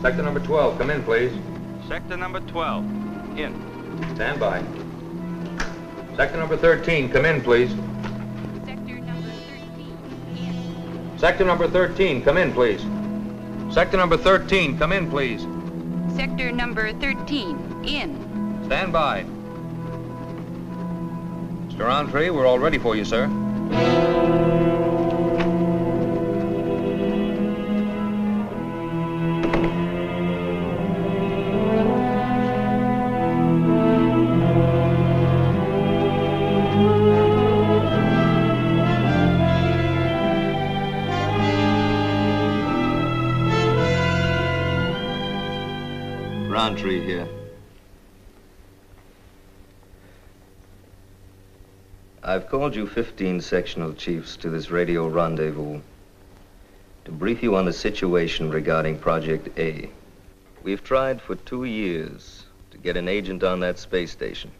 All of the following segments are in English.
Sector number 12, come in, please. Sector number 12, in. Stand by. Sector number 13, come in, please. Sector number 13, in. Sector number 13, come in, please. Sector number 13, come in, please. Sector number 13, in. Stand by. Mr. Roundtree, we're all ready for you, sir. Roundtree here. I've called you 15 sectional chiefs to this radio rendezvous to brief you on the situation regarding Project A. We've tried for 2 years to get an agent on that space station,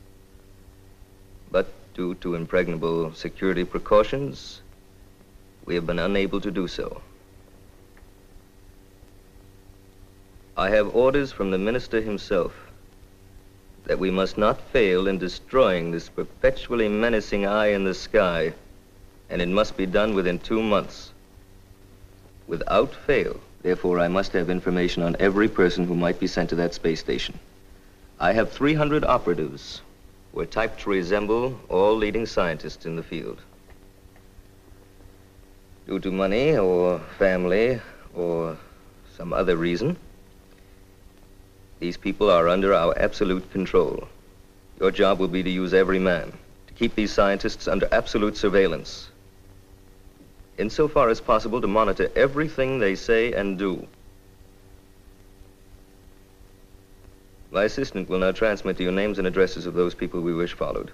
but due to impregnable security precautions, we have been unable to do so. I have orders from the minister himself that we must not fail in destroying this perpetually menacing eye in the sky, and it must be done within 2 months. Without fail. Therefore, I must have information on every person who might be sent to that space station. I have 300 operatives who are typed to resemble all leading scientists in the field. Due to money or family or some other reason, these people are under our absolute control. Your job will be to use every man to keep these scientists under absolute surveillance. Insofar as possible, to monitor everything they say and do. My assistant will now transmit to you names and addresses of those people we wish followed.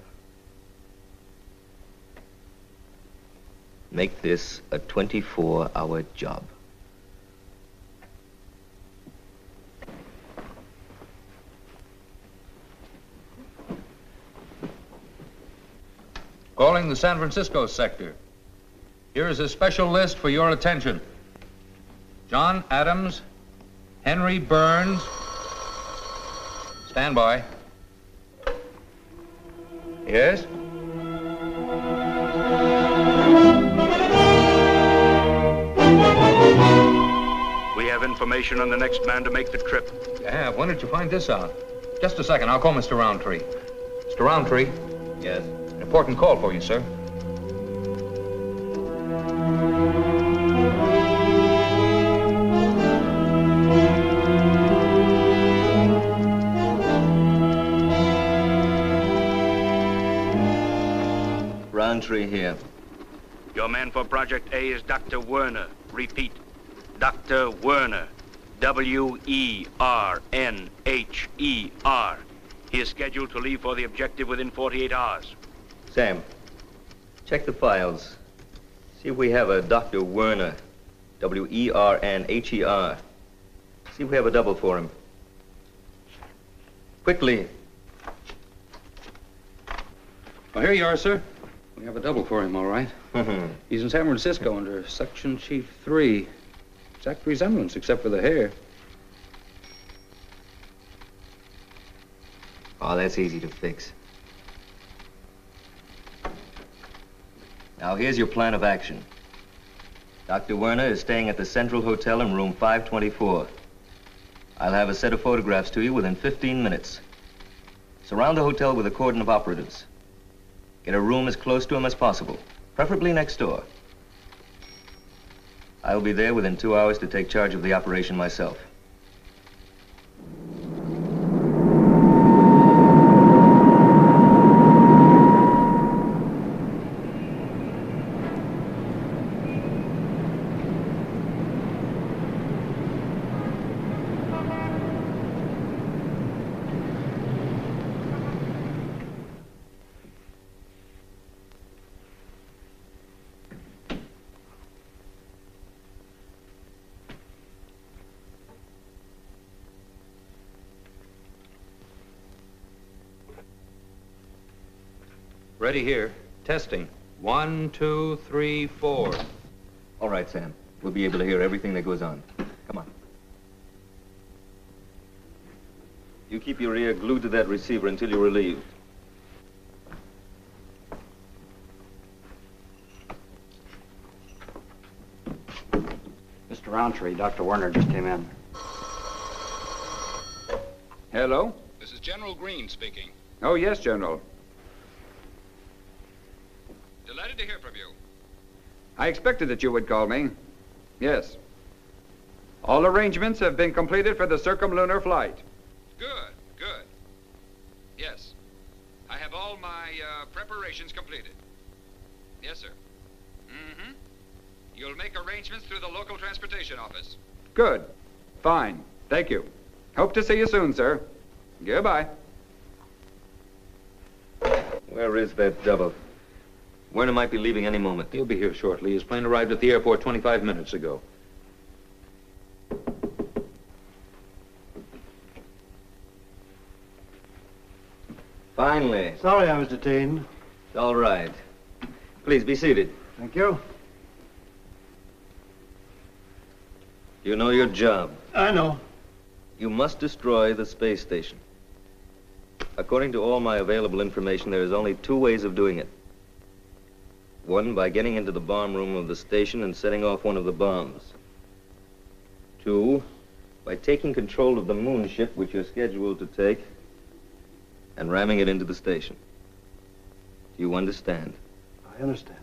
Make this a 24-hour job. Calling the San Francisco sector. Here is a special list for your attention. John Adams, Henry Burns. Stand by. Yes? We have information on the next man to make the trip. Yeah, when did you find this out? Just a second, I'll call Mr. Roundtree. Mr. Roundtree? Yes? Important call for you, sir. Roundtree here. Your man for Project A is Dr. Wernher. Repeat, Dr. Wernher. W-E-R-N-H-E-R. He is scheduled to leave for the objective within 48 hours. Sam, check the files. See if we have a Dr. Wernher, W-E-R-N-H-E-R. See if we have a double for him. Quickly. Well, here you are, sir. We have a double for him, all right. He's in San Francisco under Section Chief 3. Exact resemblance, except for the hair. Oh, that's easy to fix. Now, here's your plan of action. Dr. Wernher is staying at the Central Hotel in room 524. I'll have a set of photographs to you within 15 minutes. Surround the hotel with a cordon of operatives. Get a room as close to him as possible, preferably next door. I'll be there within 2 hours to take charge of the operation myself. Ready here. Testing. 1, 2, 3, 4. All right, Sam. We'll be able to hear everything that goes on. Come on. You keep your ear glued to that receiver until you're relieved. Mr. Roundtree, Dr. Wernher just came in. Hello? This is General Green speaking. Oh, yes, General. Delighted to hear from you. I expected that you would call me. Yes. All arrangements have been completed for the circumlunar flight. Good, good. Yes. I have all my preparations completed. Yes, sir. Mm-hmm. You'll make arrangements through the local transportation office. Good. Fine. Thank you. Hope to see you soon, sir. Goodbye. Where is that double? Werner might be leaving any moment. He'll be here shortly. His plane arrived at the airport 25 minutes ago. Finally. Sorry I was detained. It's all right. Please be seated. Thank you. You know your job. I know. You must destroy the space station. According to all my available information, there is only two ways of doing it. One, by getting into the bomb room of the station and setting off one of the bombs. Two, by taking control of the moon ship, which you're scheduled to take, and ramming it into the station. Do you understand? I understand.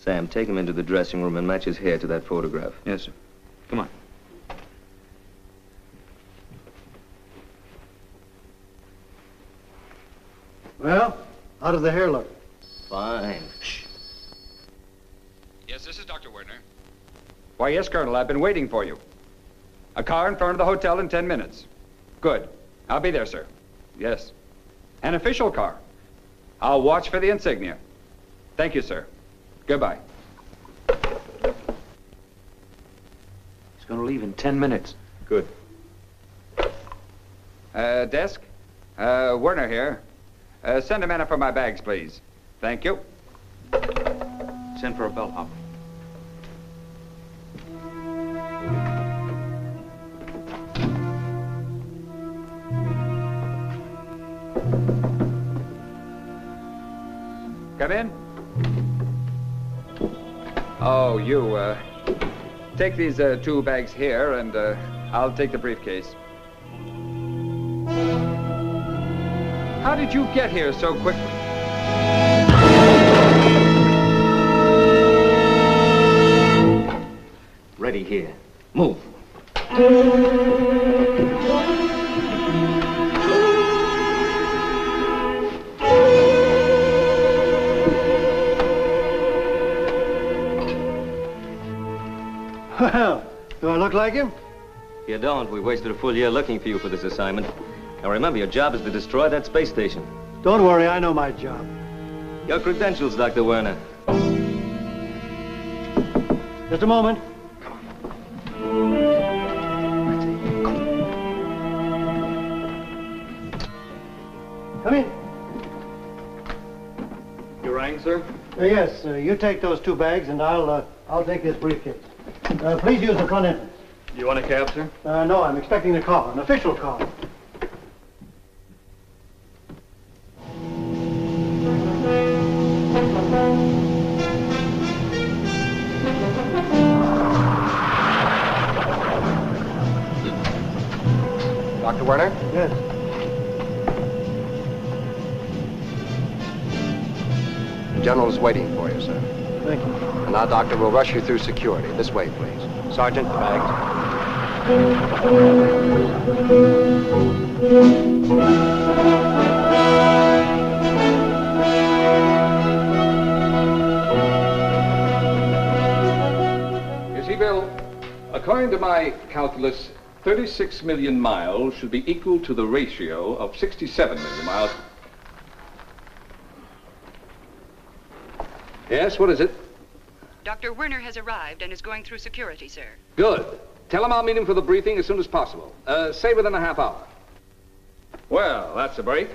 Sam, take him into the dressing room and match his hair to that photograph. Yes, sir. Come on. Well, how does the hair look? Fine. Shh. Yes, this is Dr. Wernher. Why, yes, Colonel, I've been waiting for you. A car in front of the hotel in 10 minutes. Good. I'll be there, sir. Yes. An official car. I'll watch for the insignia. Thank you, sir. Goodbye. He's going to leave in 10 minutes. Good. Desk? Wernher here. Send a man up for my bags, please. Thank you. Send for a bellhop. Come in. Oh, you, take these 2 bags here, and I'll take the briefcase. How did you get here so quickly? Ready here. Move. Well, do I look like him? You don't. We wasted a full year looking for you for this assignment. Now remember, your job is to destroy that space station. Don't worry, I know my job. Your credentials, Dr. Wernher. Just a moment. Come in. You rang, sir? Yes, you take those 2 bags, and I'll take this briefcase. Please use the front entrance. Do you want a cab, sir? No, I'm expecting a call, an official call. Dr. Wernher? Yes. General's waiting for you, sir. Thank you. And now, Doctor, we'll rush you through security. This way, please. Sergeant, bags. You see, Bill, according to my calculus, 36 million miles should be equal to the ratio of 67 million miles. Yes, what is it? Dr. Wernher has arrived and is going through security, sir. Good. Tell him I'll meet him for the briefing as soon as possible. Say within a half hour. Well, that's a break.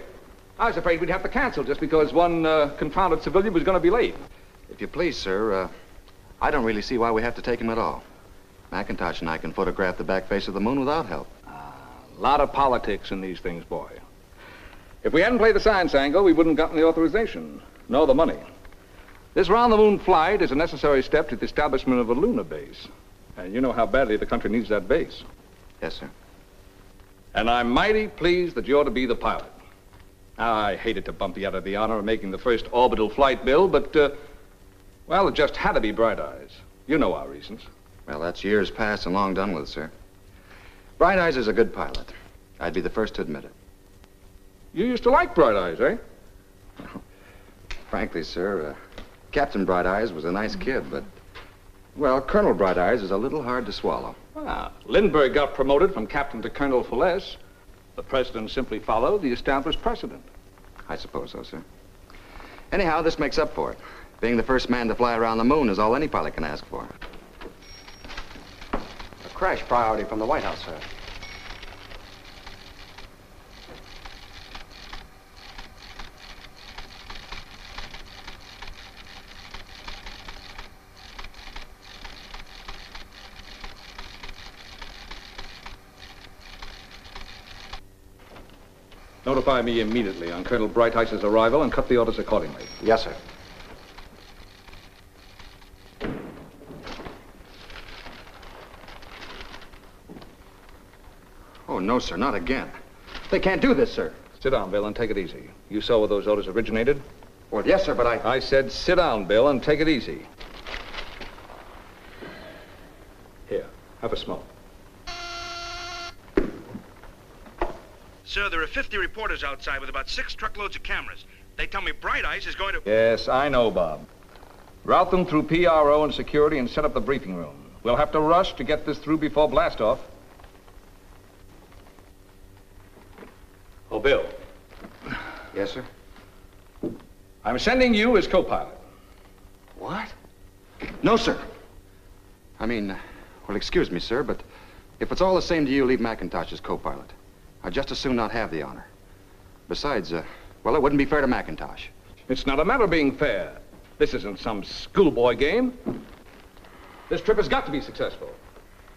I was afraid we'd have to cancel just because one confounded civilian was going to be late. If you please, sir, I don't really see why we have to take him at all. McIntosh and I can photograph the back face of the moon without help. A lot of politics in these things, boy. If we hadn't played the science angle, we wouldn't have gotten the authorization, nor the money. This round-the-moon flight is a necessary step to the establishment of a lunar base. And you know how badly the country needs that base. Yes, sir. And I'm mighty pleased that you're to be the pilot. Now, I hated to bump you out of the honor of making the first orbital flight, Bill, but, well, it just had to be Briteis. You know our reasons. Well, that's years past and long done with, sir. Briteis is a good pilot. I'd be the first to admit it. You used to like Briteis, eh? Well, frankly, sir, Captain Briteis was a nice kid, but, well, Colonel Briteis is a little hard to swallow. Ah, Lindbergh got promoted from captain to colonel for less. The president simply followed the established precedent. I suppose so, sir. Anyhow, this makes up for it. Being the first man to fly around the moon is all any pilot can ask for. A crash priority from the White House, sir. Notify me immediately on Colonel Briteis's arrival and cut the orders accordingly. Yes, sir. Oh, no, sir, not again. They can't do this, sir. Sit down, Bill, and take it easy. You saw where those orders originated? Well, yes, sir, but I said sit down, Bill, and take it easy. Here, have a smoke. Sir, there are 50 reporters outside with about 6 truckloads of cameras. They tell me Briteis is going to... Yes, I know, Bob. Route them through PRO and security and set up the briefing room. We'll have to rush to get this through before blastoff. Oh, Bill. Yes, sir? I'm sending you as co-pilot. What? No, sir. I mean, well, excuse me, sir, but if it's all the same to you, leave McIntosh as co-pilot. I'd just as soon not have the honor. Besides, well, it wouldn't be fair to McIntosh. It's not a matter of being fair. This isn't some schoolboy game. This trip has got to be successful.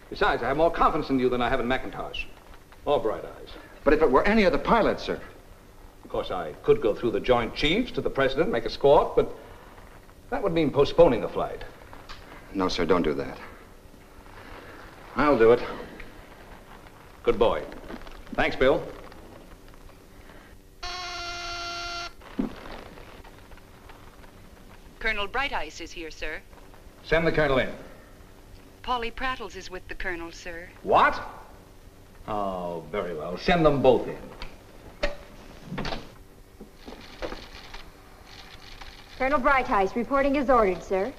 Besides, I have more confidence in you than I have in McIntosh. Or Briteis. But if it were any other pilot, sir. Of course, I could go through the Joint Chiefs to the President, make a squawk, but that would mean postponing the flight. No, sir, don't do that. I'll do it. Good boy. Thanks, Bill. Colonel Briteis is here, sir. Send the colonel in. Polly Prattles is with the colonel, sir. What? Oh, very well. Send them both in. Colonel Briteis, reporting is ordered, sir.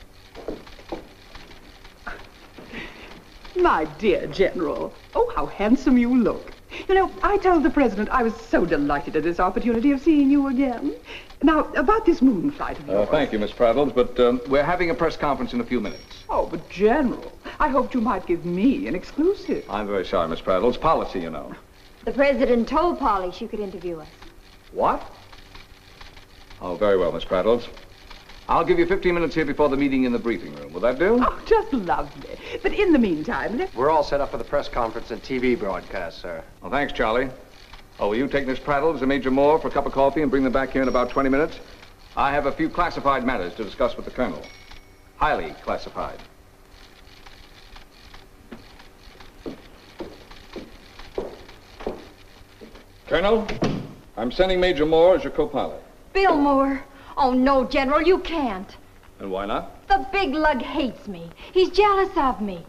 My dear General, oh, how handsome you look. You know, I told the President I was so delighted at this opportunity of seeing you again. Now, about this moon flight of yours. Thank you, Miss Prattles, but we're having a press conference in a few minutes. Oh, but General, I hoped you might give me an exclusive. I'm very sorry, Miss Prattles. Policy, you know. The President told Polly she could interview us. What? Oh, very well, Miss Prattles. I'll give you 15 minutes here before the meeting in the briefing room. Will that do? Oh, just lovely. But in the meantime, we're all set up for the press conference and TV broadcast, sir. Well, thanks, Charlie. Oh, will you take Miss Prattles and Major Moore for a cup of coffee and bring them back here in about 20 minutes? I have a few classified matters to discuss with the colonel. Highly classified. Colonel, I'm sending Major Moore as your co-pilot. Bill Moore. Oh, no, General, you can't. And why not? The big lug hates me. He's jealous of me.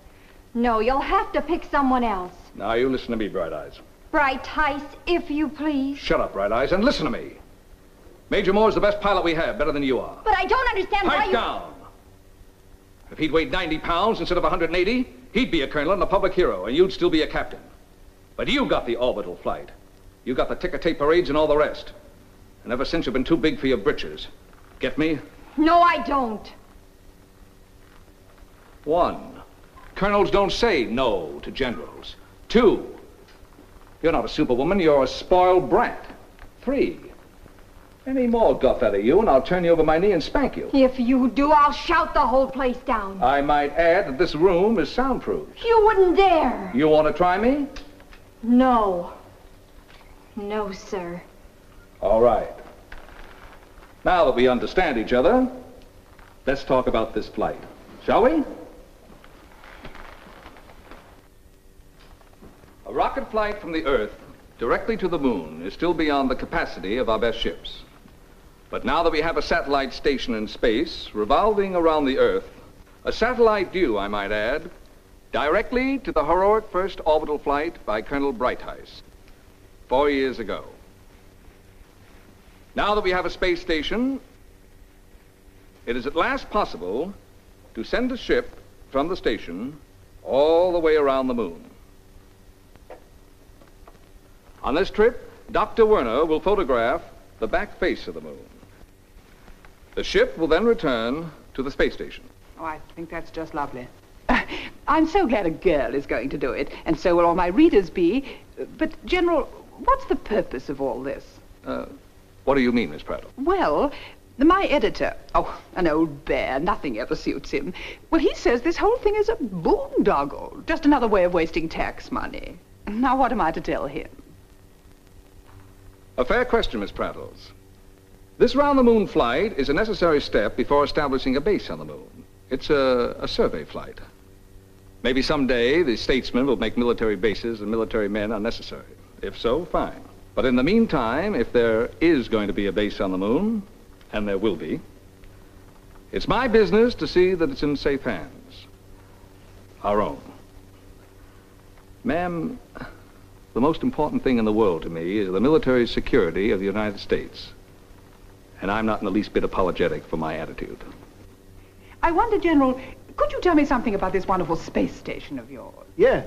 No, you'll have to pick someone else. Now, you listen to me, Briteis. Briteis, if you please. Shut up, Briteis, and listen to me. Major Moore's the best pilot we have, better than you are. But I don't understand why you... Pipe down! If he'd weighed 90 pounds instead of 180, he'd be a colonel and a public hero, and you'd still be a captain. But you got the orbital flight. You got the ticker tape parades and all the rest. And ever since, you've been too big for your britches. Get me? No, I don't. One, colonels don't say no to generals. Two, you're not a superwoman, you're a spoiled brat. Three, Any more guff out of you, and I'll turn you over my knee and spank you. If you do, I'll shout the whole place down. I might add that this room is soundproof. You wouldn't dare. You want to try me? No. No, sir. All right. Now that we understand each other, let's talk about this flight, shall we? A rocket flight from the Earth directly to the moon is still beyond the capacity of our best ships. But now that we have a satellite station in space, revolving around the Earth, a satellite due, I might add, directly to the heroic first orbital flight by Colonel Briteis 4 years ago. Now that we have a space station, it is at last possible to send a ship from the station all the way around the moon. On this trip, Dr. Wernher will photograph the back face of the moon. The ship will then return to the space station. Oh, I think that's just lovely. I'm so glad a girl is going to do it, and so will all my readers be. But, General, what's the purpose of all this? What do you mean, Miss Prattle? Well, my editor, oh, an old bear, nothing ever suits him. Well, he says this whole thing is a boondoggle, just another way of wasting tax money. Now, what am I to tell him? A fair question, Miss Prattles. This round-the-moon flight is a necessary step before establishing a base on the moon. It's a survey flight. Maybe someday the statesmen will make military bases and military men unnecessary. If so, fine. But in the meantime, if there is going to be a base on the moon, and there will be, it's my business to see that it's in safe hands. Our own. Ma'am, the most important thing in the world to me is the military security of the United States. And I'm not in the least bit apologetic for my attitude. I wonder, General, could you tell me something about this wonderful space station of yours? Yes.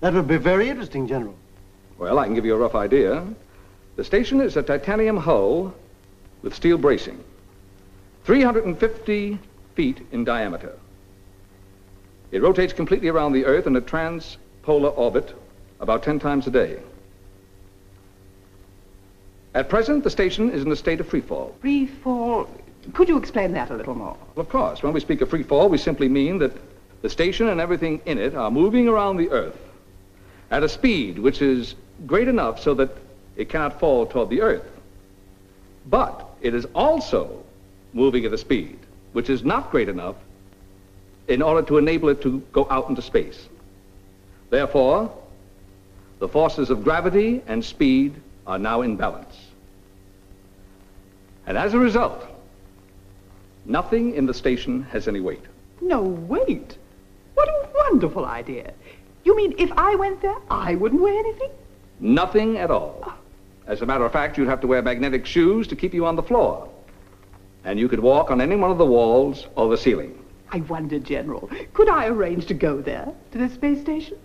That would be very interesting, General. Well, I can give you a rough idea. The station is a titanium hull with steel bracing, 350 feet in diameter. It rotates completely around the Earth in a transpolar orbit about 10 times a day. At present, the station is in a state of free fall. Free fall? Could you explain that a little more? Well, of course. When we speak of free fall, we simply mean that the station and everything in it are moving around the Earth at a speed which is great enough so that it cannot fall toward the Earth. But it is also moving at a speed which is not great enough in order to enable it to go out into space. Therefore, the forces of gravity and speed are now in balance. And as a result, nothing in the station has any weight. No weight? What a wonderful idea. You mean if I went there, I wouldn't weigh anything? Nothing at all. Oh. As a matter of fact, you'd have to wear magnetic shoes to keep you on the floor. And you could walk on any one of the walls or the ceiling. I wonder, General, could I arrange to go there, to the space station?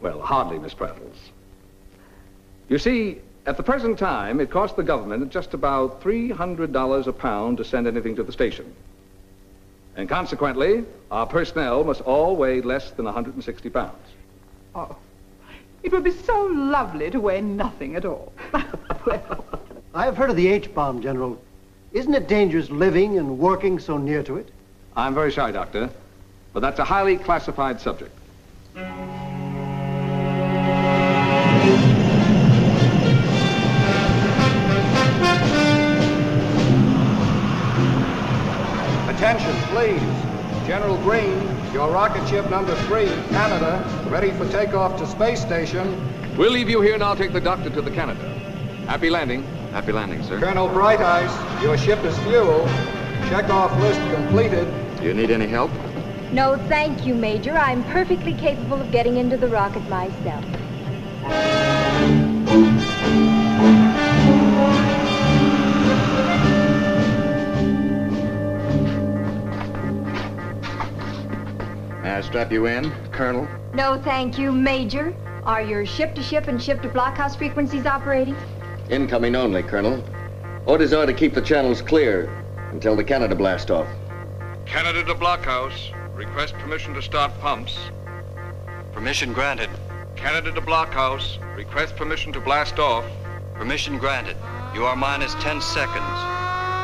Well, hardly, Miss Prattles. You see, at the present time, it costs the government just about $300 a pound to send anything to the station. And consequently, our personnel must all weigh less than 160 pounds. Oh, it would be so lovely to weigh nothing at all. Well, I have heard of the H-bomb, General. Isn't it dangerous living and working so near to it? I'm very sorry, Doctor, but that's a highly classified subject. Attention, please. General Green, your rocket ship number 3, Canada, ready for takeoff to space station. We'll leave you here and I'll take the doctor to the Canada. Happy landing. Happy landing, sir. Colonel Briteis, your ship is fuel. Checkoff list completed. Do you need any help? No, thank you, Major. I'm perfectly capable of getting into the rocket myself. May I strap you in, Colonel? No, thank you, Major. Are your ship-to-ship and ship-to-blockhouse frequencies operating? Incoming only, Colonel. Orders are to keep the channels clear until the Canada blast off. Canada to blockhouse. Request permission to start pumps. Permission granted. Canada to blockhouse. Request permission to blast off. Permission granted. You are minus 10 seconds.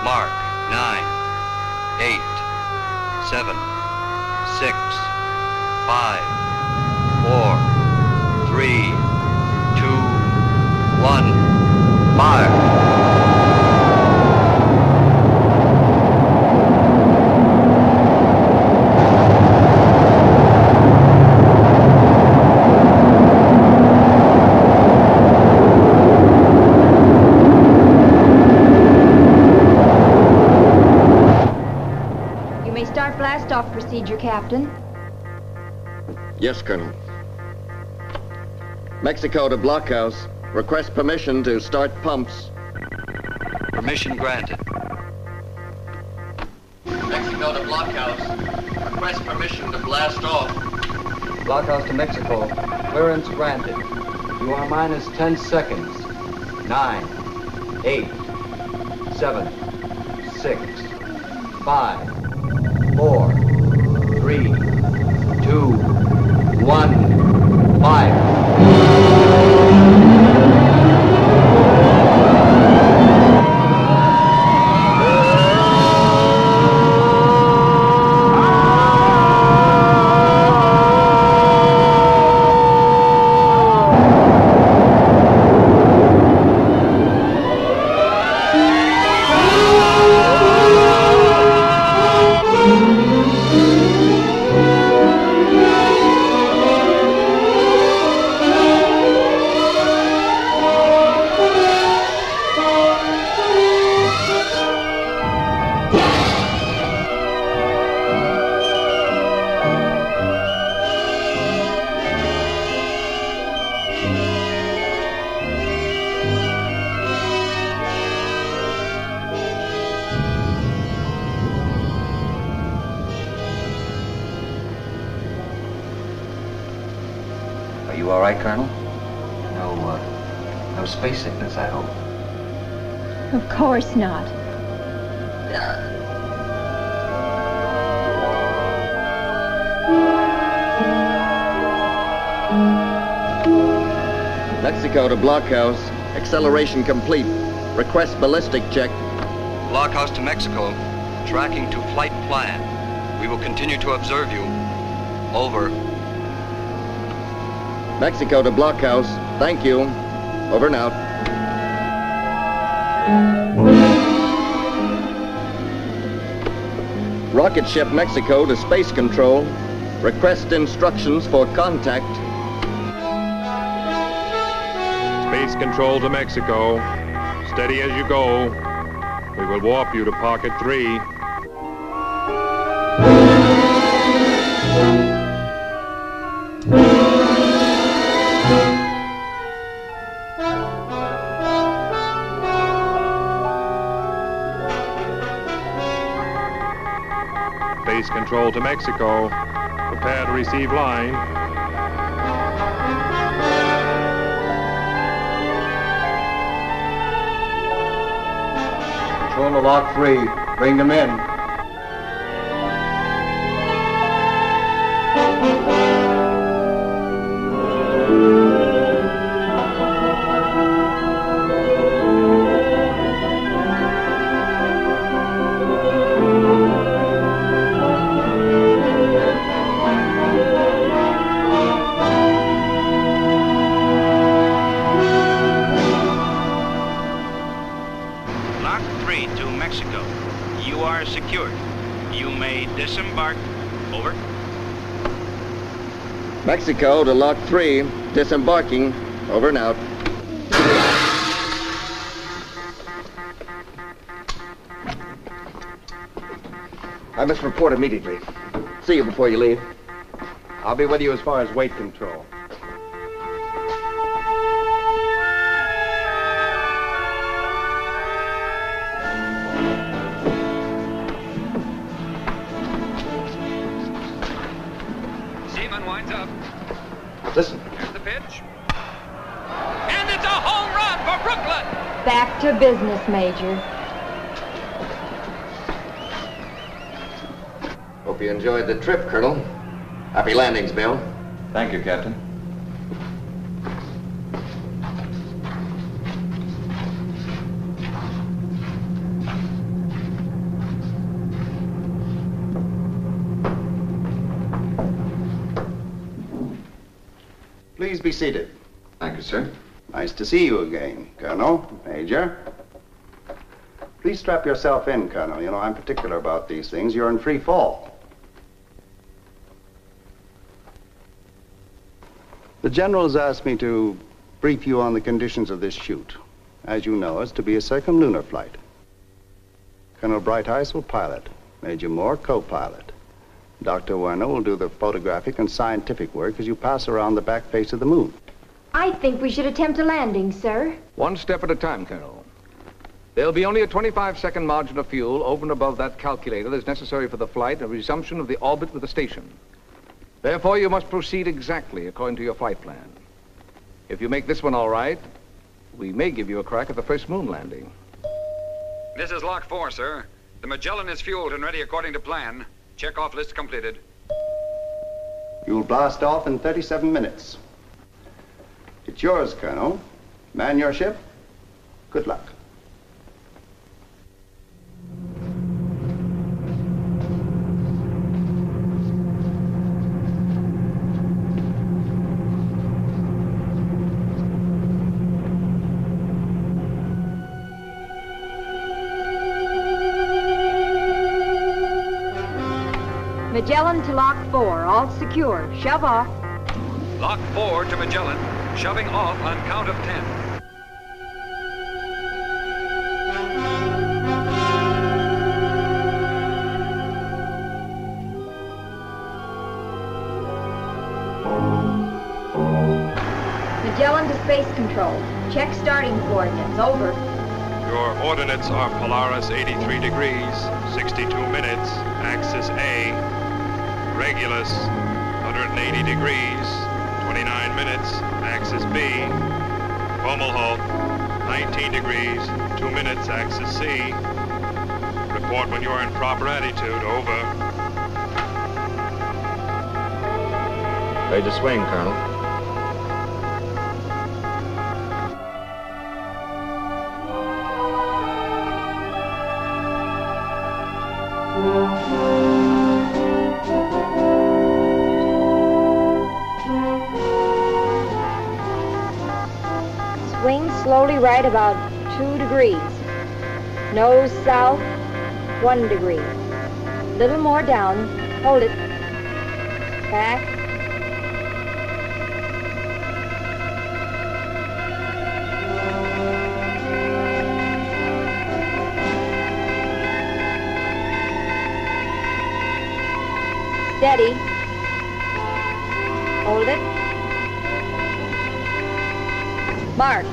Mark 9, 8, 7, 6, 5, 4, 3, 2, 1, fire. Off procedure, Captain. Yes, Colonel. Mexico to blockhouse. Request permission to start pumps. Permission granted. Mexico to blockhouse. Request permission to blast off. Blockhouse to Mexico. Clearance granted. You are minus 10 seconds. 9, 8, 7, 6, 5. 4, 3, 2, 1, fire. Blockhouse. Acceleration complete. Request ballistic check. Blockhouse to Mexico. Tracking to flight plan. We will continue to observe you. Over. Mexico to blockhouse. Thank you. Over and out. Rocket ship Mexico to space control. Request instructions for contact. Space control to Mexico. Steady as you go. We will warp you to pocket 3. Space control to Mexico. Prepare to receive line. Control to lock 3. Bring them in. Mexico to Lock 3, disembarking. Over and out. I must report immediately. See you before you leave. I'll be with you as far as weight control. Listen. Here's the pitch. And it's a home run for Brooklyn! Back to business, Major. Hope you enjoyed the trip, Colonel. Happy landings, Bill. Thank you, Captain. Please be seated. Thank you, sir. Nice to see you again, Colonel, Major. Please strap yourself in, Colonel. You know, I'm particular about these things. You're in free fall. The general's asked me to brief you on the conditions of this shoot. As you know, it's to be a circumlunar flight. Colonel Briteis will pilot, Major Moore co-pilot. Dr. Wernher will do the photographic and scientific work as you pass around the back face of the moon. I think we should attempt a landing, sir. One step at a time, Colonel. There'll be only a 25-second margin of fuel over and above that calculated as necessary for the flight and resumption of the orbit with the station. Therefore, you must proceed exactly according to your flight plan. If you make this one all right, we may give you a crack at the first moon landing. This is Lock 4, sir. The Magellan is fueled and ready according to plan. Check-off list completed. You'll blast off in 37 minutes. It's yours, Colonel. Man your ship. Good luck. Magellan to Lock 4, all secure. Shove off. Lock 4 to Magellan, shoving off on count of 10. Magellan to Space Control. Check starting coordinates, over. Your ordinates are Polaris 83 degrees, 62 minutes, axis A. Regulus, 180 degrees, 29 minutes, axis B. Fomalhaut, 19 degrees, 2 minutes, axis C. Report when you're in proper attitude, over. Ready to swing, Colonel. Right about 2 degrees. Nose south, 1 degree. Little more down, hold it. Back. Steady. Hold it. Mark.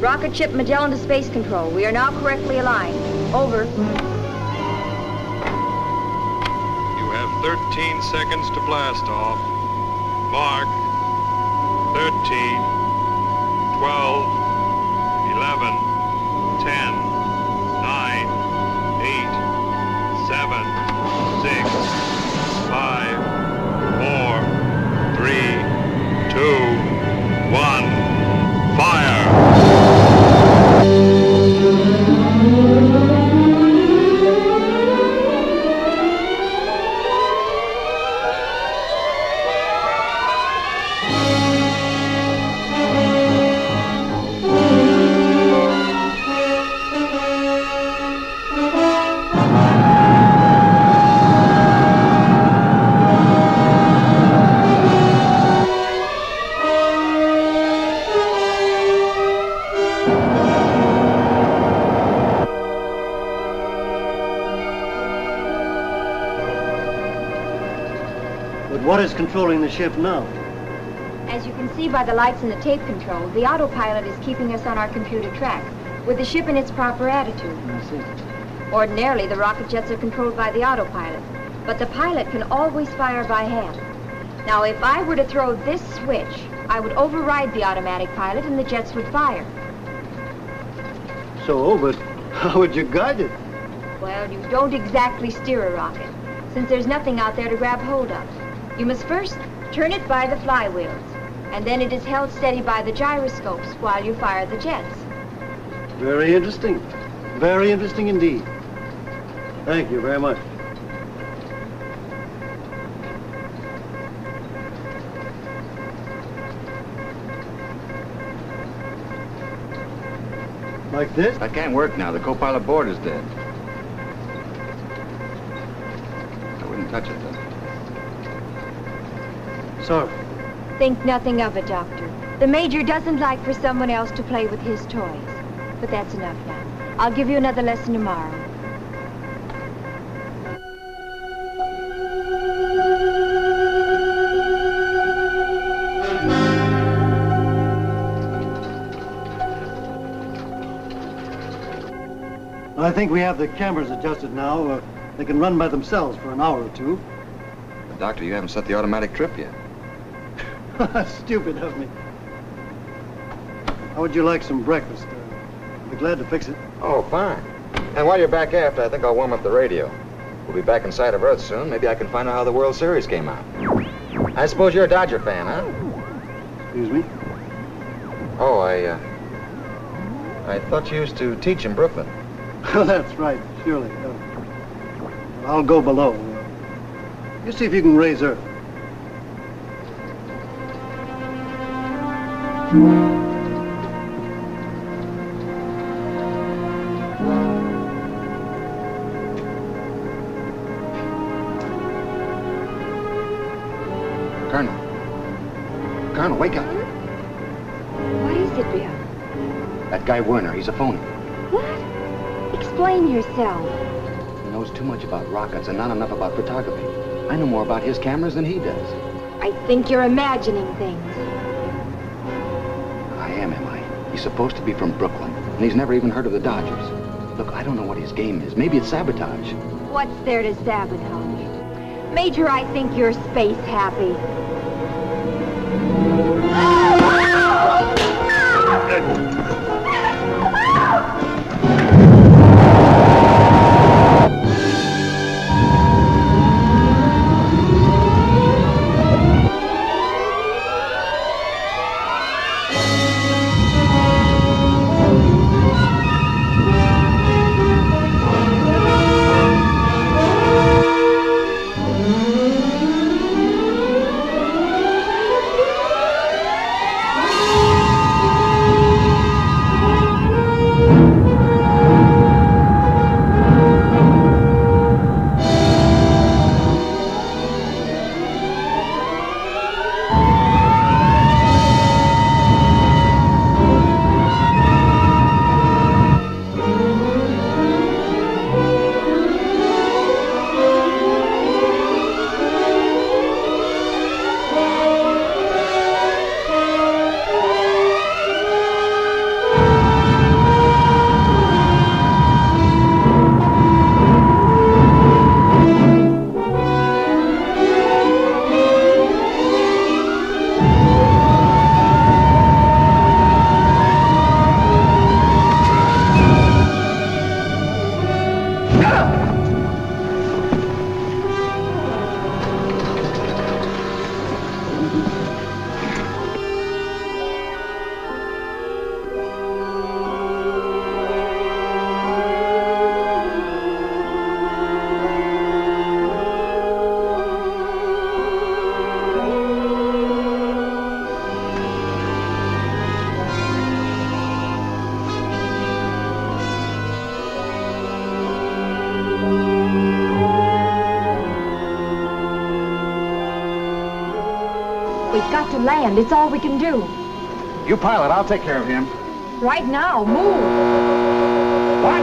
Rocket ship Magellan to Space Control. We are now correctly aligned. Over. You have 13 seconds to blast off. Mark. 13. 12. 11. 10. 9. 8. 7. 6. 5. 4. 3. 2. 1. Fire! Controlling the ship now. As you can see by the lights and the tape control, the autopilot is keeping us on our computer track, with the ship in its proper attitude. I see. Ordinarily, the rocket jets are controlled by the autopilot, but the pilot can always fire by hand. Now, if I were to throw this switch, I would override the automatic pilot and the jets would fire. So, but how would you guide it? Well, you don't exactly steer a rocket, since there's nothing out there to grab hold of. You must first turn it by the flywheels, and then it is held steady by the gyroscopes while you fire the jets. Very interesting. Very interesting indeed. Thank you very much. Like this? I can't work now. The co-pilot board is dead. I wouldn't touch it, though. Sorry. Think nothing of it, Doctor. The Major doesn't like for someone else to play with his toys. But that's enough now. I'll give you another lesson tomorrow. I think we have the cameras adjusted now. They can run by themselves for an hour or two. But Doctor, you haven't set the automatic trip yet. Stupid of me. How would you like some breakfast? I'd be glad to fix it. Oh, fine. And while you're back aft, I think I'll warm up the radio. We'll be back inside of Earth soon. Maybe I can find out how the World Series came out. I suppose you're a Dodger fan, huh? Excuse me? Oh, I thought you used to teach in Brooklyn. Well, that's right, surely. I'll go below. You see if you can raise her. Colonel. Colonel, wake up. What is it, Bill? That guy Wernher, he's a phony. What? Explain yourself. He knows too much about rockets and not enough about photography. I know more about his cameras than he does. I think you're imagining things. I am, am I? He's supposed to be from Brooklyn, and he's never even heard of the Dodgers. Look, I don't know what his game is. Maybe it's sabotage. What's there to sabotage? Major, I think you're space happy. Land. It's all we can do. You pilot, I'll take care of him. Right now, move. What?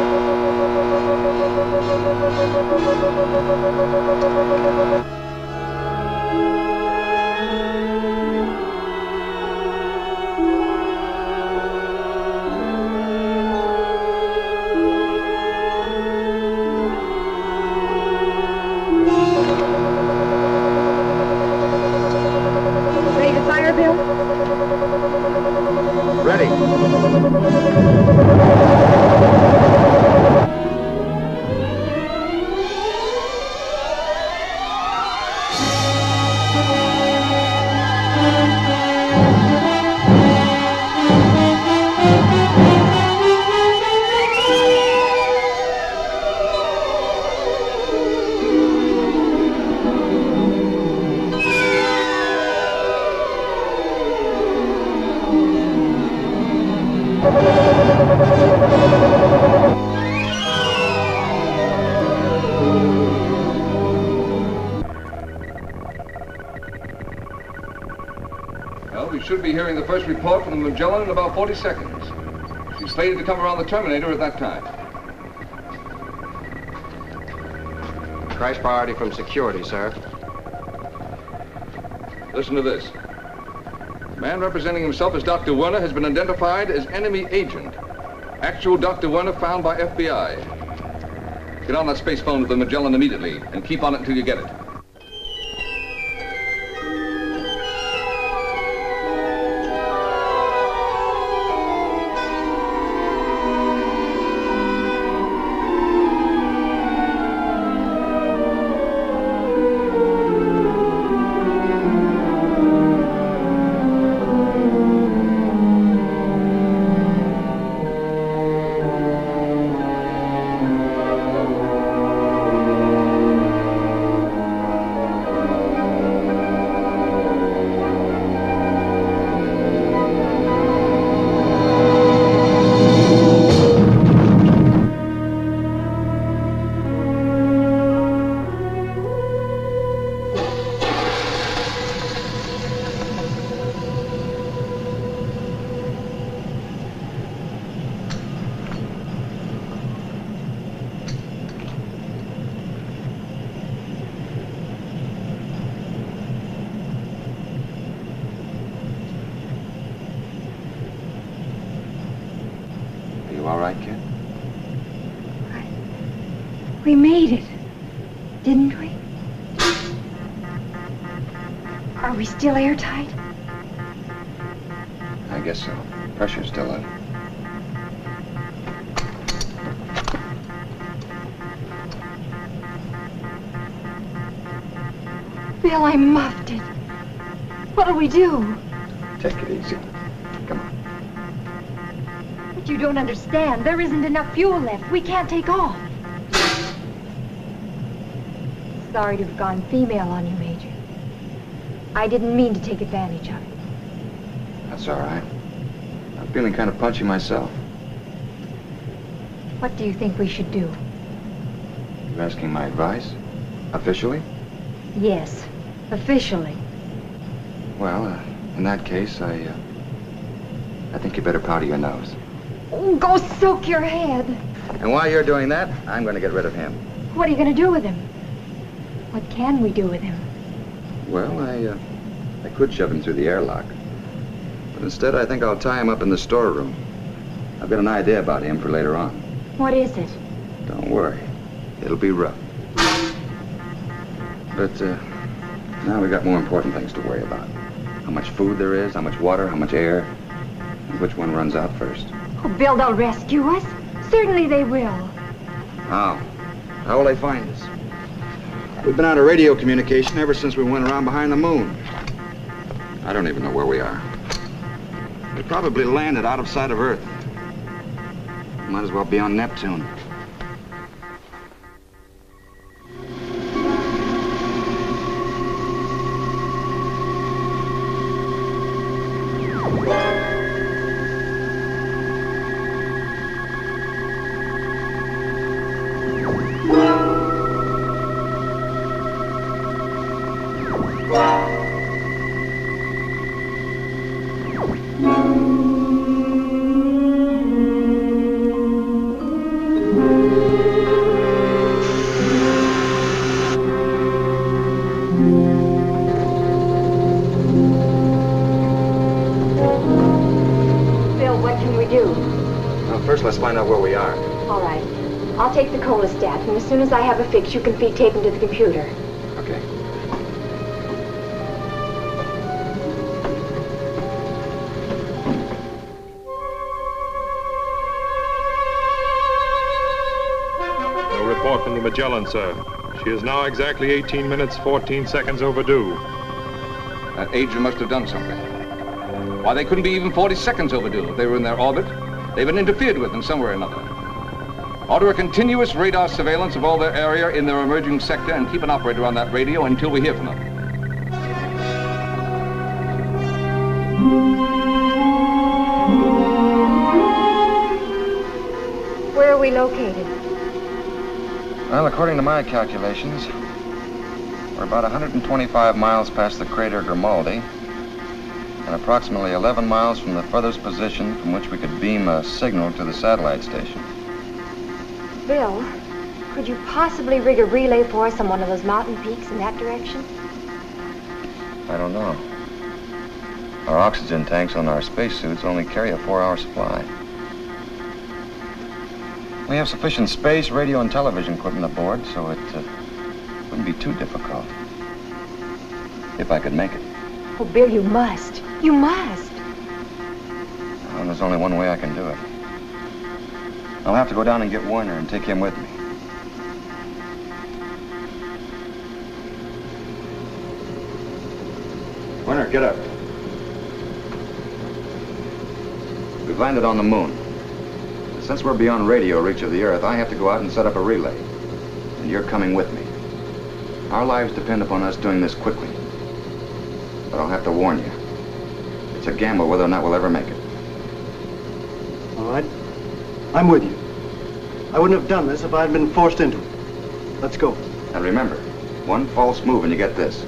Ready. You should be hearing the first report from the Magellan in about 40 seconds. She's slated to come around the Terminator at that time. Crash priority from security, sir. Listen to this. The man representing himself as Dr. Wernher has been identified as enemy agent. Actual Dr. Wernher found by FBI. Get on that space phone with the Magellan immediately and keep on it until you get it. We made it, didn't we? Are we still airtight? I guess so. Pressure's still up. Bill, I muffed it. What'll we do? Take it easy. Come on. But you don't understand. There isn't enough fuel left. We can't take off. Sorry to have gone female on you, Major. I didn't mean to take advantage of it. That's all right. I'm feeling kind of punchy myself. What do you think we should do? You're asking my advice? Officially? Yes, officially. Well, in that case, I think you better powder your nose. Oh, go soak your head. And while you're doing that, I'm going to get rid of him. What are you going to do with him? What can we do with him? Well, I could shove him through the airlock. But instead, I think I'll tie him up in the storeroom. I've got an idea about him for later on. What is it? Don't worry. It'll be rough. But now we've got more important things to worry about. How much food there is, how much water, how much air, and which one runs out first. Oh, Bill, they'll rescue us. Certainly they will. How? How will they find us? We've been out of radio communication ever since we went around behind the moon. I don't even know where we are. We probably landed out of sight of Earth. Might as well be on Neptune. As soon as I have a fix, you can feed tape into the computer. Okay. A report from the Magellan, sir. She is now exactly 18 minutes, 14 seconds overdue. That agent must have done something. Why, they couldn't be even 40 seconds overdue if they were in their orbit. They've been interfered with in some way or another. Order a continuous radar surveillance of all their area in their emerging sector and keep an operator on that radio until we hear from them. Where are we located? Well, according to my calculations, we're about 125 miles past the crater Grimaldi, and approximately 11 miles from the furthest position from which we could beam a signal to the satellite station. Bill, could you possibly rig a relay for us on one of those mountain peaks in that direction? I don't know. Our oxygen tanks on our spacesuits only carry a 4-hour supply. We have sufficient space, radio, and television equipment aboard, so it wouldn't be too difficult. If I could make it. Oh, Bill, you must. You must. Well, there's only one way I can do it. I'll have to go down and get Wernher and take him with me. Wernher, get up. We've landed on the moon. Since we're beyond radio reach of the Earth, I have to go out and set up a relay. And you're coming with me. Our lives depend upon us doing this quickly. But I'll have to warn you. It's a gamble whether or not we'll ever make it. All right. I'm with you. I wouldn't have done this if I had been forced into it. Let's go. And remember, one false move and you get this.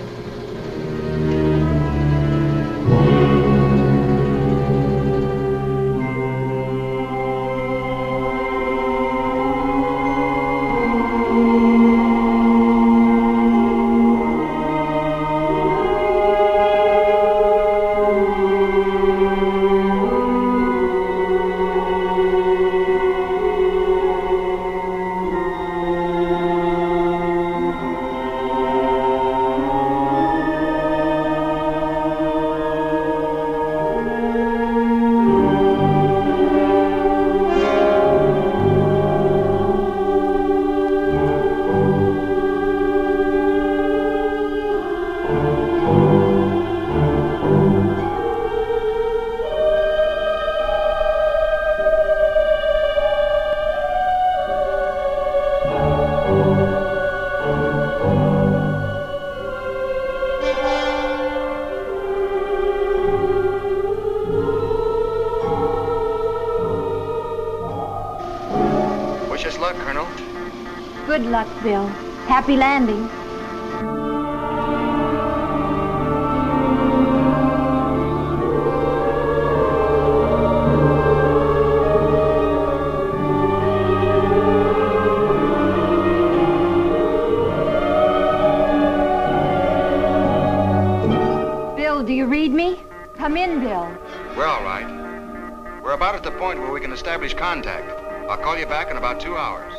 Bill. Happy landing. Bill, do you read me? Come in, Bill. We're all right. We're about at the point where we can establish contact. I'll call you back in about 2 hours.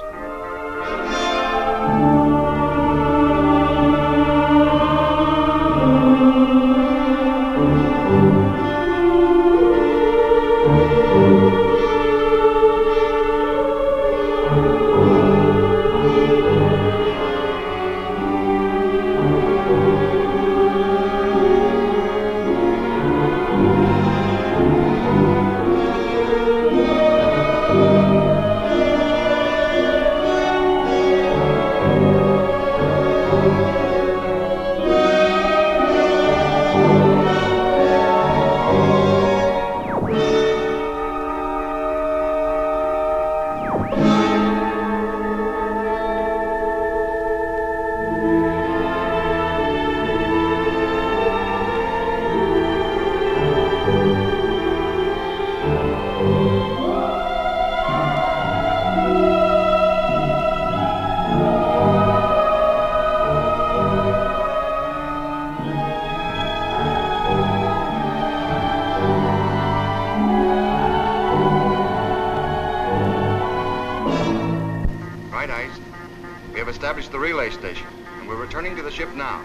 The relay station, and we're returning to the ship now.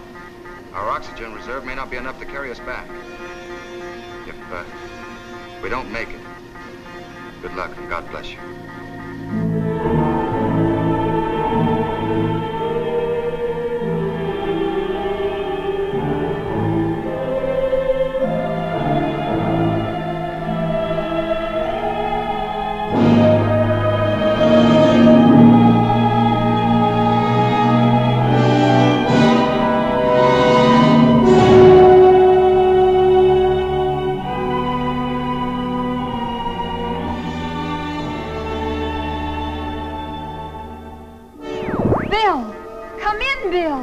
Our oxygen reserve may not be enough to carry us back. If we don't make it, good luck and God bless you. Bill.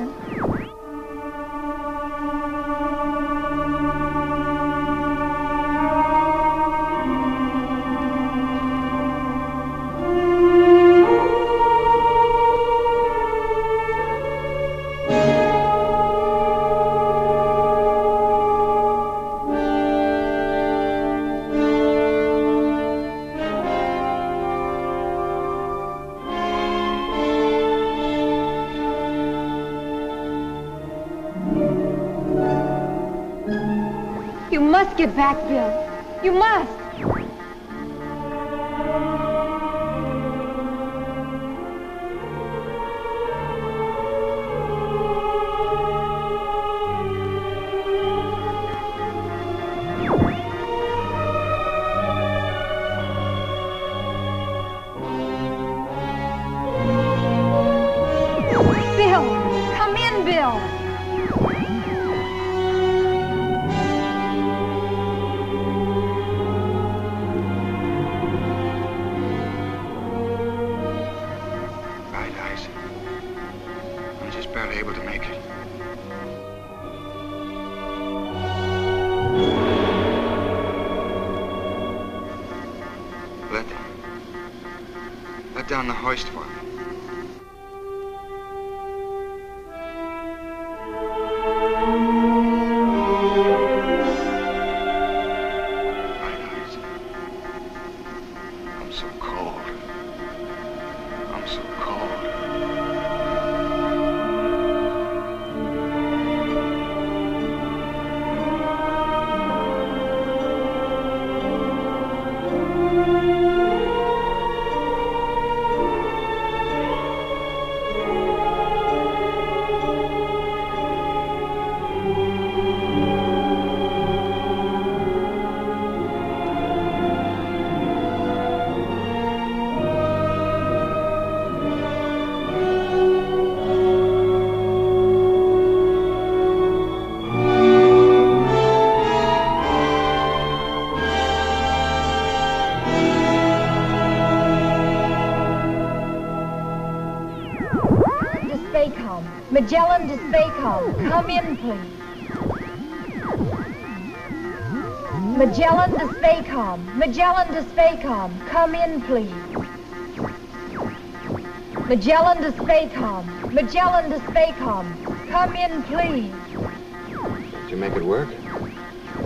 You must get back, Bill. You must. Down the hoist for me. I'm so cold. I'm so cold. Magellan to Spacehole, come in, please. Magellan to Spacehole, Magellan to Spacehole, come in, please. Magellan to Spacehole, Magellan to Spacehole, come in, please. Did you make it work?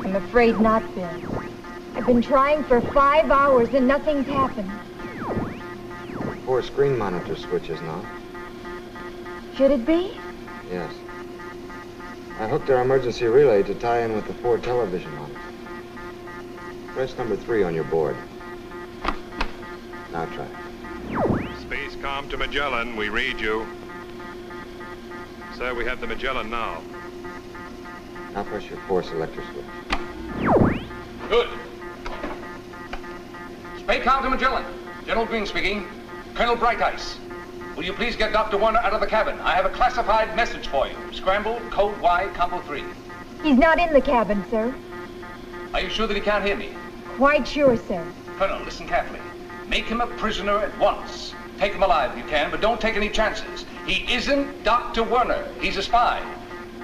I'm afraid not, Bill. I've been trying for 5 hours and nothing's happened. 4 screen monitor switches now. Should it be? Yes. I hooked our emergency relay to tie in with the 4 television monitors. Press number 3 on your board. Now try it. Spacecom to Magellan, we read you. Sir, we have the Magellan now. Now press your 4 selector switch. Good. Spacecom to Magellan. General Green speaking. Colonel Briteis. Will you please get Dr. Wernher out of the cabin? I have a classified message for you. Scramble, code Y, combo 3. He's not in the cabin, sir. Are you sure that he can't hear me? Quite sure, sir. Colonel, listen carefully. Make him a prisoner at once. Take him alive if you can, but don't take any chances. He isn't Dr. Wernher. He's a spy.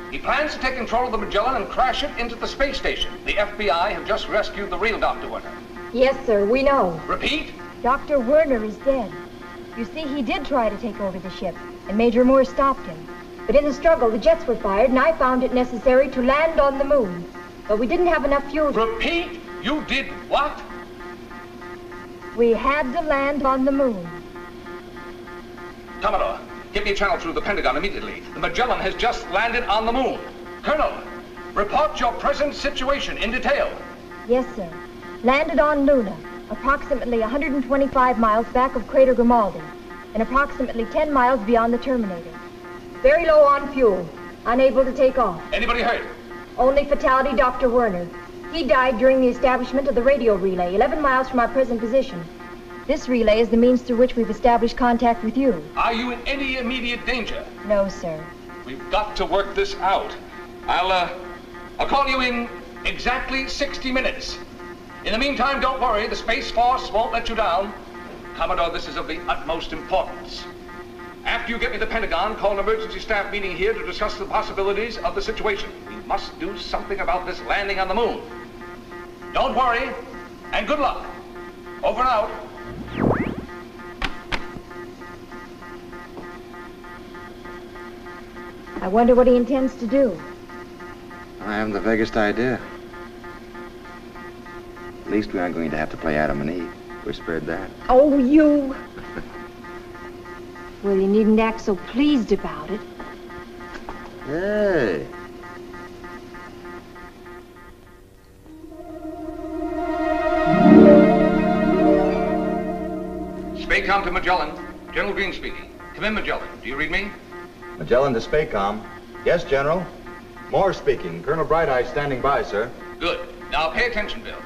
He plans to take control of the Magellan and crash it into the space station. The FBI have just rescued the real Dr. Wernher. Yes, sir, we know. Repeat? Dr. Wernher is dead. You see, he did try to take over the ship, and Major Moore stopped him. But in the struggle, the jets were fired, and I found it necessary to land on the moon. But we didn't have enough fuel to... Repeat? You did what? We had to land on the moon. Commodore, get me a channel through the Pentagon immediately. The Magellan has just landed on the moon. Colonel, report your present situation in detail. Yes, sir. Landed on Luna. Approximately 125 miles back of Crater Grimaldi, and approximately 10 miles beyond the Terminator. Very low on fuel, unable to take off. Anybody hurt? Only fatality, Dr. Wernher. He died during the establishment of the radio relay, 11 miles from our present position. This relay is the means through which we've established contact with you. Are you in any immediate danger? No, sir. We've got to work this out. I'll call you in exactly 60 minutes. In the meantime, don't worry. The Space Force won't let you down. Commodore, this is of the utmost importance. After you get me the Pentagon, call an emergency staff meeting here to discuss the possibilities of the situation. We must do something about this landing on the moon. Don't worry, and good luck. Over and out. I wonder what he intends to do. I haven't the vaguest idea. At least we aren't going to have to play Adam and Eve. We're spared that. Oh, you! Well, you needn't act so pleased about it. Hey! SPACOM to Magellan. General Green speaking. Come in, Magellan. Do you read me? Magellan to SPACOM. Yes, General. Moore speaking. Colonel Briteis standing by, sir. Good. Now pay attention, Bill.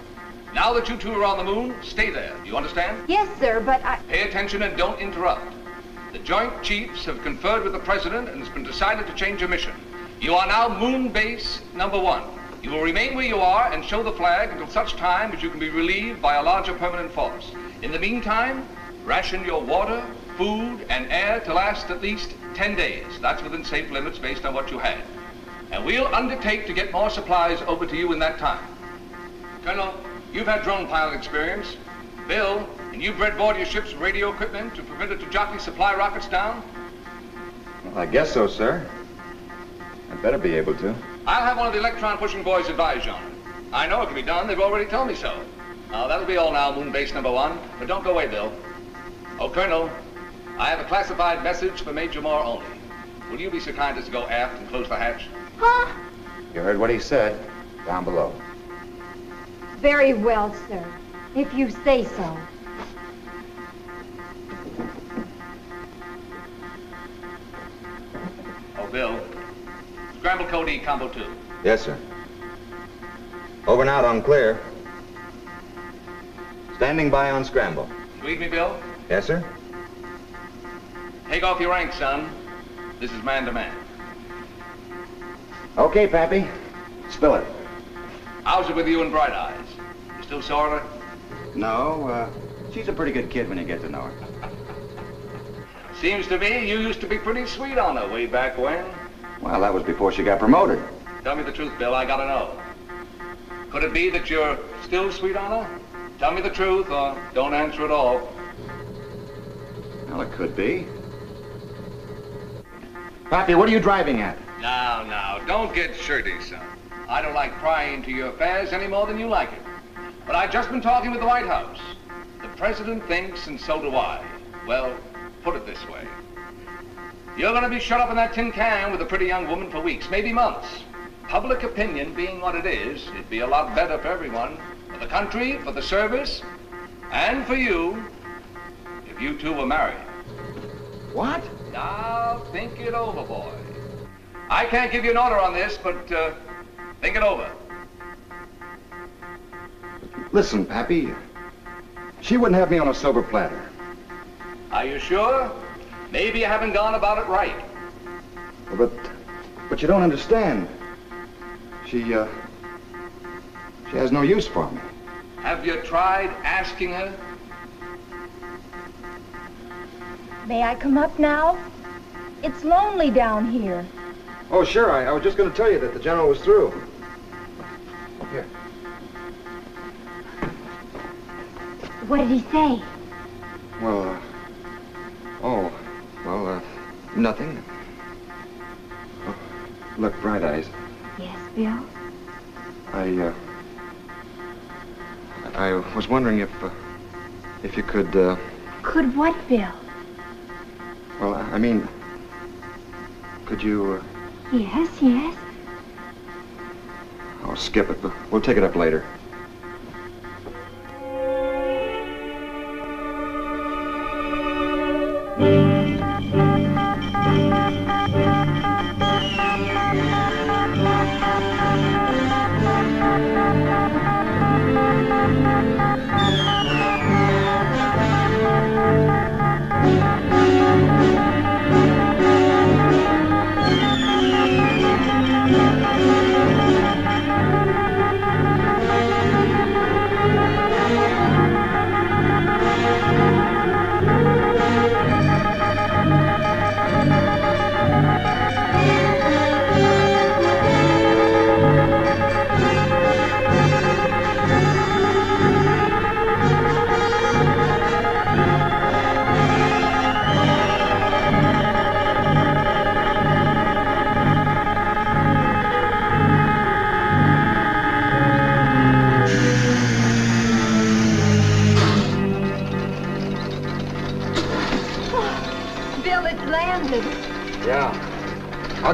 Now that you two are on the moon, stay there. Do you understand? Yes, sir, but I... Pay attention and don't interrupt. The Joint Chiefs have conferred with the President and it's been decided to change your mission. You are now Moon Base Number One. You will remain where you are and show the flag until such time as you can be relieved by a larger permanent force. In the meantime, ration your water, food, and air to last at least 10 days. That's within safe limits based on what you had. And we'll undertake to get more supplies over to you in that time. Colonel, you've had drone pilot experience. Bill, and you breadboard your ship's radio equipment to prevent it to jockey supply rockets down? Well, I guess so, sir. I'd better be able to. I'll have one of the electron-pushing boys advise you on it. I know it can be done. They've already told me so. Now, that'll be all now, Moon Base Number One. But don't go away, Bill. Oh, Colonel, I have a classified message for Major Moore only. Will you be so kind as to go aft and close the hatch? Huh? You heard what he said. Down below. Very well, sir. If you say so. Oh, Bill. Scramble code E, combo 2. Yes, sir. Over and out on clear. Standing by on scramble. Read me, Bill? Yes, sir. Take off your rank, son. This is man to man. Okay, Pappy. Spill it. How's it with you and Briteis? You still sore at her? No, she's a pretty good kid when you get to know her. Seems to me you used to be pretty sweet on her way back when. Well, that was before she got promoted. Tell me the truth, Bill. I gotta know. Could it be that you're still sweet on her? Tell me the truth or don't answer at all. Well, it could be. Pappy, what are you driving at? Now, now, don't get shirty, son. I don't like prying into your affairs any more than you like it. But I've just been talking with the White House. The President thinks, and so do I. Well, put it this way. You're going to be shut up in that tin can with a pretty young woman for weeks, maybe months. Public opinion being what it is, it'd be a lot better for everyone. For the country, for the service, and for you, if you two were married. What? Now, think it over, boy. I can't give you an order on this, but think it over. Listen, Pappy. She wouldn't have me on a silver platter. Are you sure? Maybe you haven't gone about it right. But you don't understand. She has no use for me. Have you tried asking her? May I come up now? It's lonely down here. Oh, sure. I was just going to tell you that the General was through. Here. What did he say? Well, nothing. Oh, look, Briteis. Yes, Bill? I was wondering if you could, Could what, Bill? Well, I mean, could you, Yes, yes. I'll skip it, but we'll take it up later.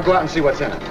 Go out and see what's in it.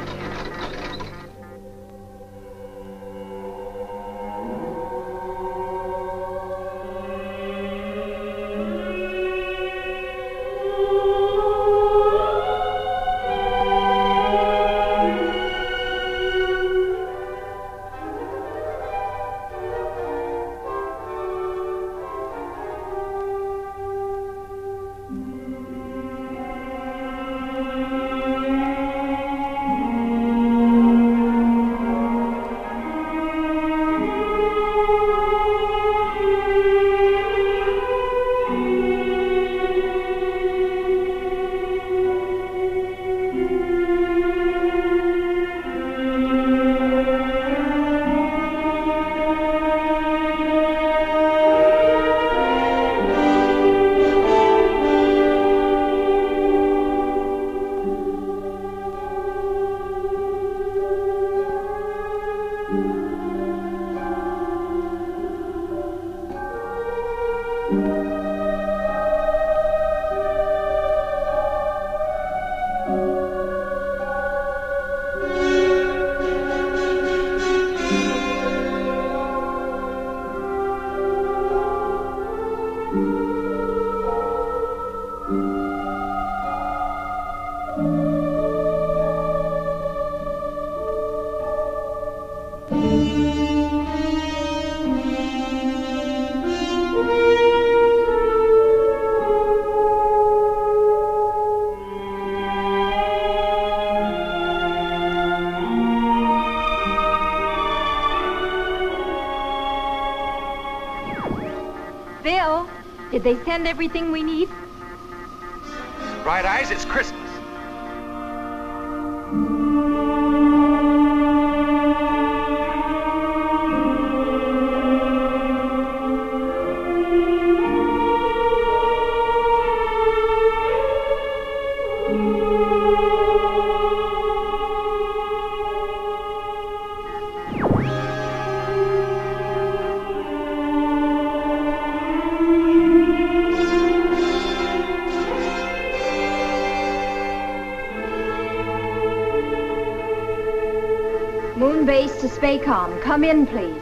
Did they send everything we need? Briteis, it's Christmas. Baycom, come in, please.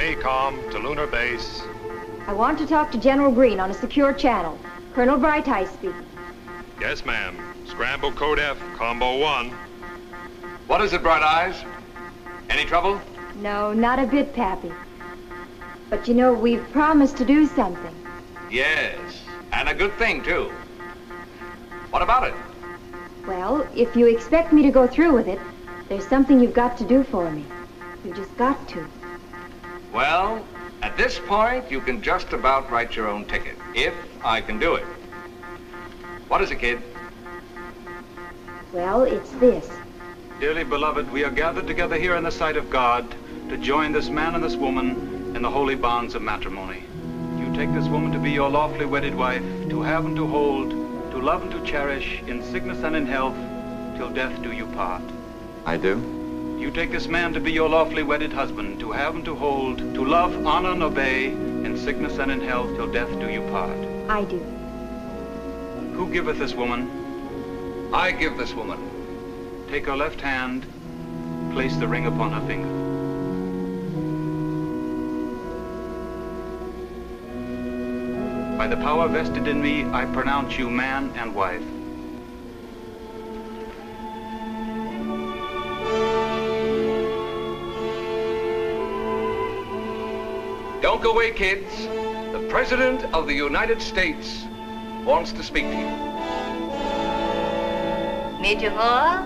Baycom to Lunar Base. I want to talk to General Green on a secure channel. Colonel Briteis speaking. Yes, ma'am. Scramble Code F, Combo 1. What is it, Briteis? Any trouble? No, not a bit, Pappy. But you know, we've promised to do something. Yes, and a good thing, too. What about it? Well, if you expect me to go through with it, there's something you've got to do for me. You just got to. Well, at this point, you can just about write your own ticket, if I can do it. What is it, kid? Well, it's this. Dearly beloved, we are gathered together here in the sight of God to join this man and this woman in the holy bonds of matrimony. You take this woman to be your lawfully wedded wife, to have and to hold, to love and to cherish, in sickness and in health, till death do you part. I do. You take this man to be your lawfully wedded husband, to have and to hold, to love, honor, and obey, in sickness and in health, till death do you part. I do. Who giveth this woman? I give this woman. Take her left hand, place the ring upon her finger. By the power vested in me, I pronounce you man and wife. Don't go away, kids. The President of the United States wants to speak to you. Major Moore,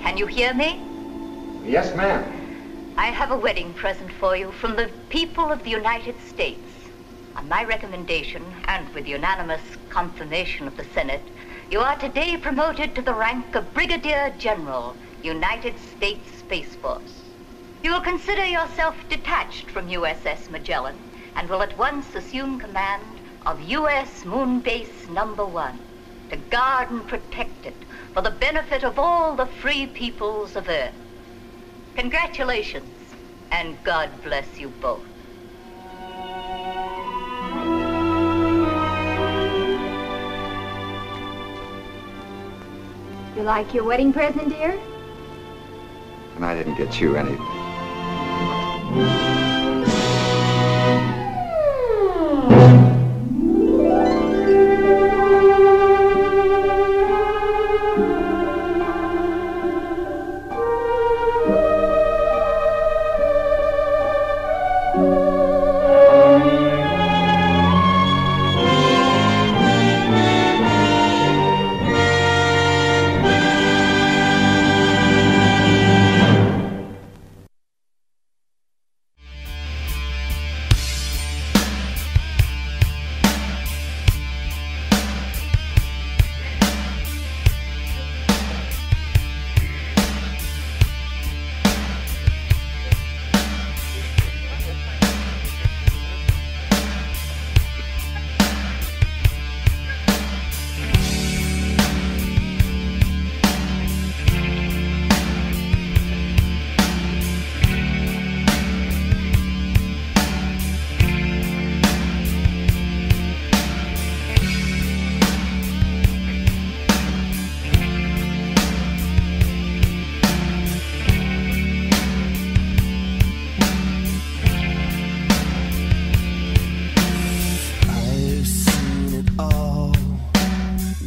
can you hear me? Yes, ma'am. I have a wedding present for you from the people of the United States. On my recommendation, and with unanimous confirmation of the Senate, you are today promoted to the rank of Brigadier General, United States Space Force. You will consider yourself detached from USS Magellan and will at once assume command of U.S. Moon Base Number One to guard and protect it for the benefit of all the free peoples of Earth. Congratulations, and God bless you both. You like your wedding present, dear? And I didn't get you anything.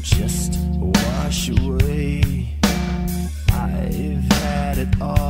Just wash away. I've had it all.